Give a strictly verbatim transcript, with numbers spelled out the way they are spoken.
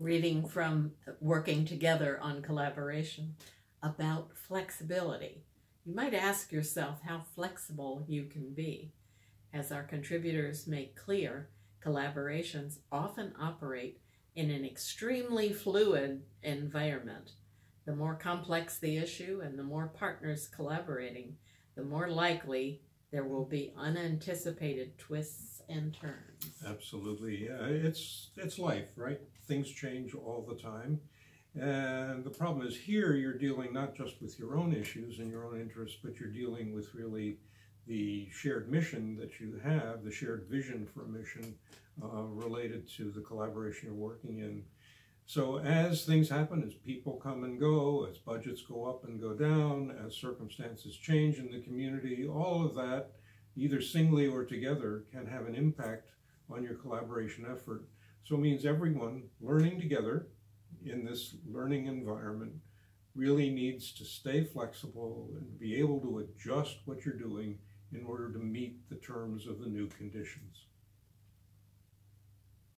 reading from Working Together on Collaboration about flexibility. You might ask yourself how flexible you can be. As our contributors make clear, collaborations often operate in an extremely fluid environment. The more complex the issue and the more partners collaborating, the more likely there will be unanticipated twists and turns. Absolutely. Yeah. It's, it's life, right? Things change all the time. And the problem is here you're dealing not just with your own issues and your own interests, but you're dealing with really the shared mission that you have, the shared vision for a mission uh, related to the collaboration you're working in. So as things happen, as people come and go, as budgets go up and go down, as circumstances change in the community, all of that, either singly or together, can have an impact on your collaboration effort. So it means everyone learning together in this learning environment really needs to stay flexible and be able to adjust what you're doing in order to meet the terms of the new conditions.